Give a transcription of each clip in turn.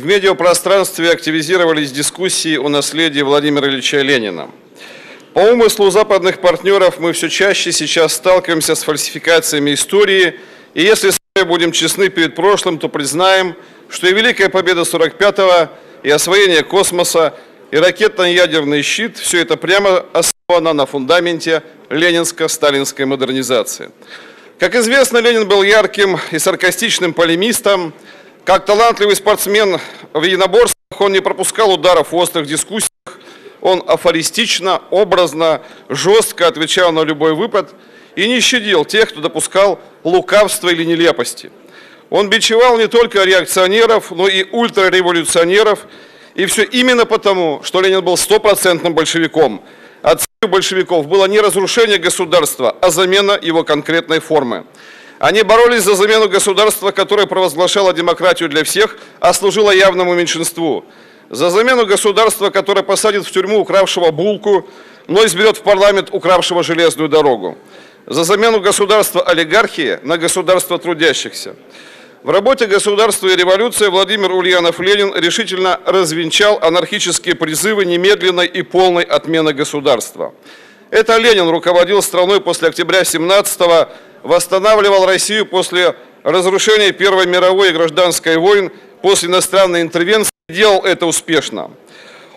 В медиапространстве активизировались дискуссии о наследии Владимира Ильича Ленина. По умыслу западных партнеров мы все чаще сейчас сталкиваемся с фальсификациями истории, и если сами будем честны перед прошлым, то признаем, что и Великая Победа 45-го, и освоение космоса, и ракетно-ядерный щит – все это прямо основано на фундаменте ленинско-сталинской модернизации. Как известно, Ленин был ярким и саркастичным полемистом. Как талантливый спортсмен в единоборствах он не пропускал ударов в острых дискуссиях, он афористично, образно, жестко отвечал на любой выпад и не щадил тех, кто допускал лукавство или нелепости. Он бичевал не только реакционеров, но и ультрареволюционеров, и все именно потому, что Ленин был стопроцентным большевиком. А целью большевиков было не разрушение государства, а замена его конкретной формы. Они боролись за замену государства, которое провозглашало демократию для всех, а служило явному меньшинству. За замену государства, которое посадит в тюрьму укравшего булку, но изберет в парламент укравшего железную дорогу. За замену государства олигархии на государство трудящихся. В работе «Государство и революция» Владимир Ульянов Ленин решительно развенчал анархические призывы немедленной и полной отмены государства. Это Ленин руководил страной после октября 1917-го, восстанавливал Россию после разрушения Первой мировой и гражданской войн, после иностранной интервенции, делал это успешно.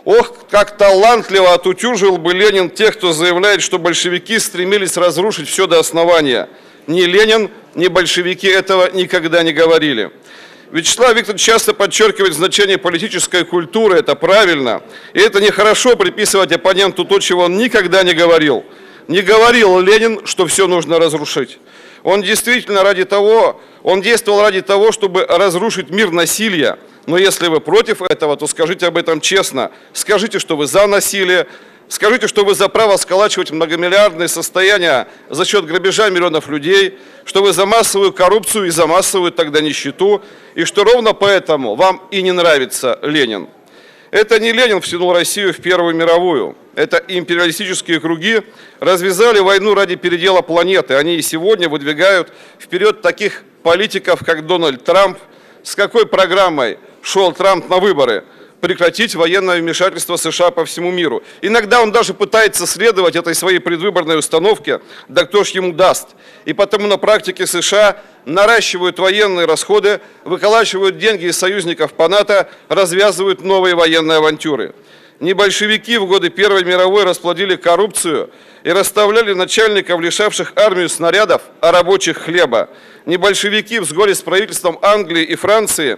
Ох, как талантливо отутюжил бы Ленин тех, кто заявляет, что большевики стремились разрушить все до основания. Ни Ленин, ни большевики этого никогда не говорили. Вячеслав Викторович часто подчеркивает значение политической культуры, это правильно. И это нехорошо приписывать оппоненту то, чего он никогда не говорил. Не говорил Ленин, что все нужно разрушить. Он действительно действовал ради того, чтобы разрушить мир насилия. Но если вы против этого, то скажите об этом честно. Скажите, что вы за насилие. Скажите, что вы за право сколачивать многомиллиардные состояния за счет грабежа миллионов людей, что вы за массовую коррупцию и за массовую тогда нищету, и что ровно поэтому вам и не нравится Ленин. Это не Ленин втянул Россию в Первую мировую. Это империалистические круги развязали войну ради передела планеты. Они и сегодня выдвигают вперед таких политиков, как Дональд Трамп. С какой программой шел Трамп на выборы? Прекратить военное вмешательство США по всему миру. Иногда он даже пытается следовать этой своей предвыборной установке, да кто ж ему даст. И потому на практике США наращивают военные расходы, выколачивают деньги из союзников по НАТО, развязывают новые военные авантюры. Не большевики в годы Первой мировой расплодили коррупцию и расставляли начальников, лишавших армию снарядов, а рабочих хлеба. Не большевики в сговоре с правительством Англии и Франции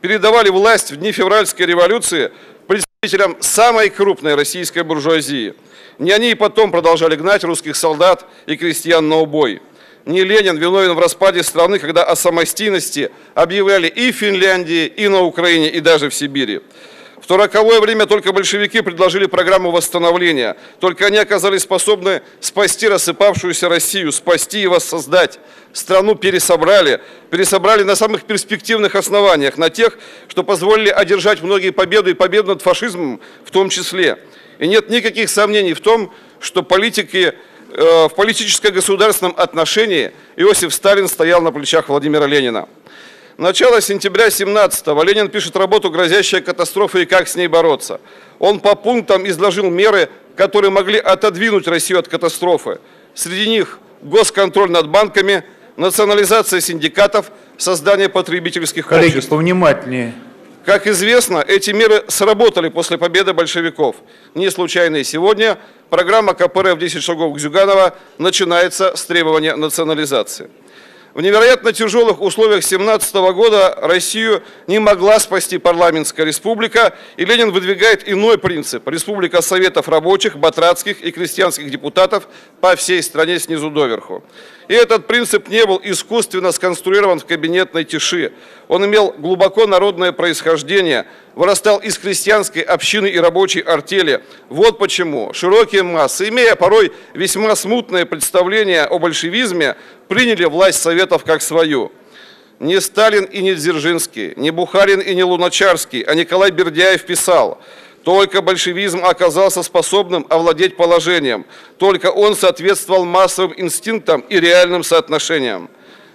передавали власть в дни февральской революции представителям самой крупной российской буржуазии. Не они и потом продолжали гнать русских солдат и крестьян на убой. Не Ленин виновен в распаде страны, когда о самостийности объявляли и в Финляндии, и на Украине, и даже в Сибири. В то роковое время только большевики предложили программу восстановления. Только они оказались способны спасти рассыпавшуюся Россию, спасти и воссоздать. Страну пересобрали на самых перспективных основаниях, на тех, что позволили одержать многие победы и победу над фашизмом в том числе. И нет никаких сомнений в том, что в политическо-государственном отношении Иосиф Сталин стоял на плечах Владимира Ленина. Начало сентября 1917-го. Ленин пишет работу «Грозящая катастрофа и как с ней бороться». Он по пунктам изложил меры, которые могли отодвинуть Россию от катастрофы. Среди них госконтроль над банками, национализация синдикатов, создание потребительских обществ. Коллеги, повнимательнее. Как известно, эти меры сработали после победы большевиков. Не случайно и сегодня программа КПРФ «10 шагов Гзюганова» начинается с требования национализации. В невероятно тяжелых условиях 1917 года Россию не могла спасти парламентская республика, и Ленин выдвигает иной принцип – республика советов рабочих, батрацких и крестьянских депутатов по всей стране снизу доверху. И этот принцип не был искусственно сконструирован в кабинетной тиши. Он имел глубоко народное происхождение, вырастал из крестьянской общины и рабочей артели. Вот почему широкие массы, имея порой весьма смутное представление о большевизме, приняли власть советов как свою. Не Сталин и не Дзержинский, не Бухарин и не Луначарский, а Николай Бердяев писал: только большевизм оказался способным овладеть положением, только он соответствовал массовым инстинктам и реальным соотношениям.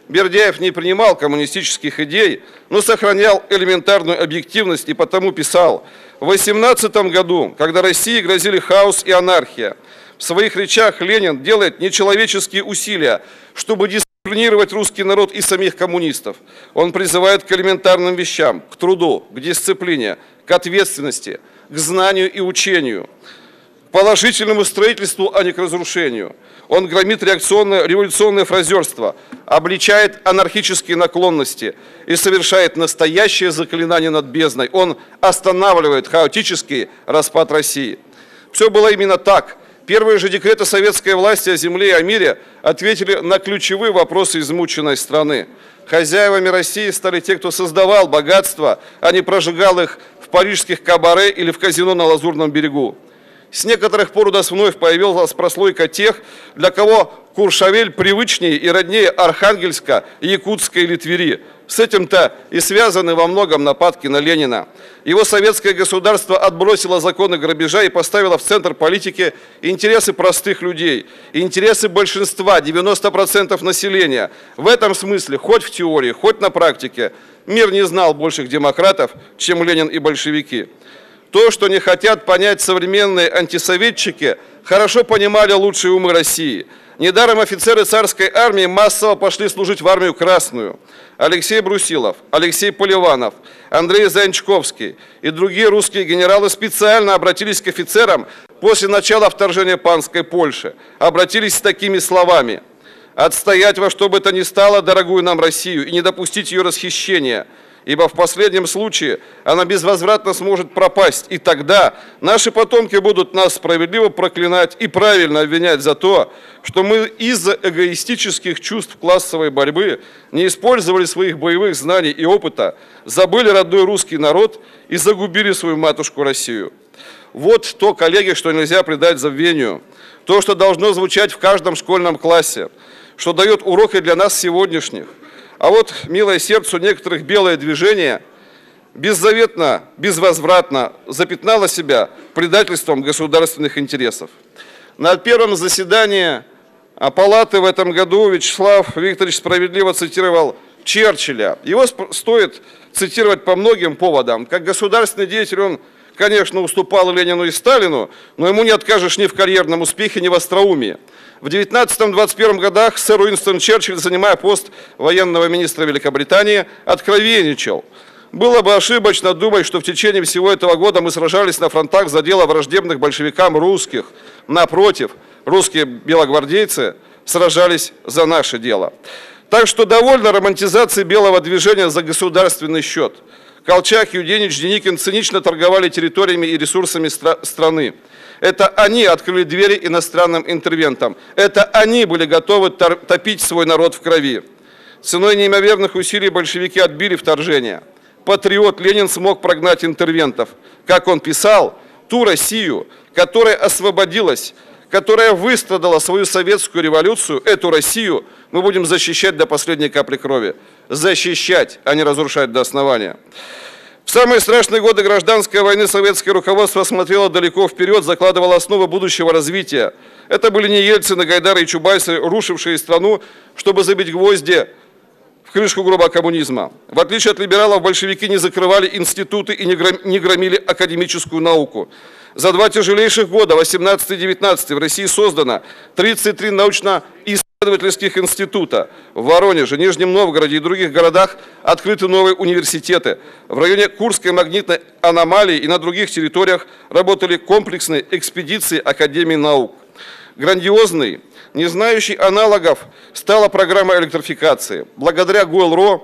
Бердяев не принимал коммунистических идей, но сохранял элементарную объективность и потому писал: «В 18 году, когда России грозили хаос и анархия, в своих речах Ленин делает нечеловеческие усилия, чтобы дисциплинировать русский народ и самих коммунистов. Он призывает к элементарным вещам, к труду, к дисциплине, к ответственности, к знанию и учению, к положительному строительству, а не к разрушению. Он громит реакционное, революционное фразерство, обличает анархические наклонности и совершает настоящее заклинание над бездной. Он останавливает хаотический распад России». Все было именно так. Первые же декреты советской власти о земле и о мире ответили на ключевые вопросы измученной страны. Хозяевами России стали те, кто создавал богатство, а не прожигал их в парижских кабаре или в казино на Лазурном берегу. С некоторых пор у нас вновь появилась прослойка тех, для кого Куршавель привычнее и роднее Архангельска, Якутска или Твери. С этим-то и связаны во многом нападки на Ленина. Его советское государство отбросило законы грабежа и поставило в центр политики интересы простых людей, интересы большинства, 90% населения. В этом смысле, хоть в теории, хоть на практике, мир не знал больших демократов, чем Ленин и большевики. То, что не хотят понять современные антисоветчики, хорошо понимали лучшие умы России. Недаром офицеры царской армии массово пошли служить в армию Красную. Алексей Брусилов, Алексей Поливанов, Андрей Зайничковский и другие русские генералы специально обратились к офицерам после начала вторжения панской Польши. Обратились с такими словами: «Отстоять во что бы то ни стало дорогую нам Россию и не допустить ее расхищения, ибо в последнем случае она безвозвратно сможет пропасть, и тогда наши потомки будут нас справедливо проклинать и правильно обвинять за то, что мы из-за эгоистических чувств классовой борьбы не использовали своих боевых знаний и опыта, забыли родной русский народ и загубили свою матушку Россию». Вот то, коллеги, что нельзя предать забвению, то, что должно звучать в каждом школьном классе, что дает уроки для нас сегодняшних. А вот, милое сердцу некоторых, белое движение беззаветно, безвозвратно запятнало себя предательством государственных интересов. На первом заседании Палаты в этом году Вячеслав Викторович справедливо цитировал Черчилля. Его стоит цитировать по многим поводам. Как государственный деятель он, конечно, уступал Ленину и Сталину, но ему не откажешь ни в карьерном успехе, ни в остроумии. В 19-21 годах сэр Уинстон Черчилль, занимая пост военного министра Великобритании, откровенничал: «Было бы ошибочно думать, что в течение всего этого года мы сражались на фронтах за дело враждебных большевикам русских. Напротив, русские белогвардейцы сражались за наше дело». Так что довольно романтизации белого движения за государственный счет. Колчак, Юденич, Деникин цинично торговали территориями и ресурсами страны. Это они открыли двери иностранным интервентам. Это они были готовы топить свой народ в крови. Ценой неимоверных усилий большевики отбили вторжение. Патриот Ленин смог прогнать интервентов. Как он писал, ту Россию, которая освободилась, которая выстрадала свою советскую революцию, эту Россию мы будем защищать до последней капли крови. Защищать, а не разрушать до основания. В самые страшные годы гражданской войны советское руководство смотрело далеко вперед, закладывало основы будущего развития. Это были не Ельцины, Гайдары и Чубайсы, рушившие страну, чтобы забить гвозди в крышку гроба коммунизма. В отличие от либералов, большевики не закрывали институты и не громили академическую науку. За два тяжелейших года, 18-19, в России создано 33 научно-исследовательских института. В Воронеже, Нижнем Новгороде и других городах открыты новые университеты. В районе Курской магнитной аномалии и на других территориях работали комплексные экспедиции Академии наук. Грандиозный, не знающий аналогов, стала программа электрификации. Благодаря ГОЭЛРО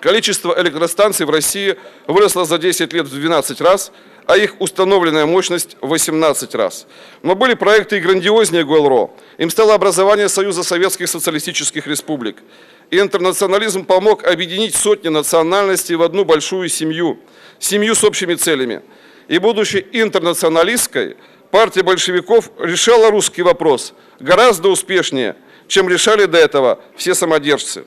количество электростанций в России выросло за 10 лет в 12 раз, а их установленная мощность в 18 раз. Но были проекты и грандиознее ГОЭЛРО. Им стало образование Союза Советских Социалистических Республик. И интернационализм помог объединить сотни национальностей в одну большую семью. Семью с общими целями. И будучи интернационалисткой, партия большевиков решала русский вопрос гораздо успешнее, чем решали до этого все самодержцы.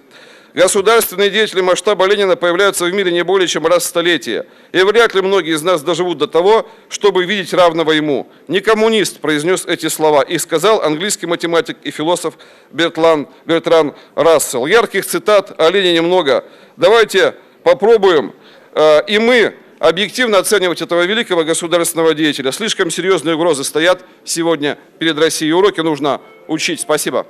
Государственные деятели масштаба Ленина появляются в мире не более чем раз в столетие, и вряд ли многие из нас доживут до того, чтобы видеть равного ему. Не коммунист произнес эти слова, и сказал английский математик и философ Бертран Рассел. Ярких цитат о Ленине много. Давайте попробуем и мы объективно оценивать этого великого государственного деятеля. Слишком серьезные угрозы стоят сегодня перед Россией. Уроки нужно учить. Спасибо.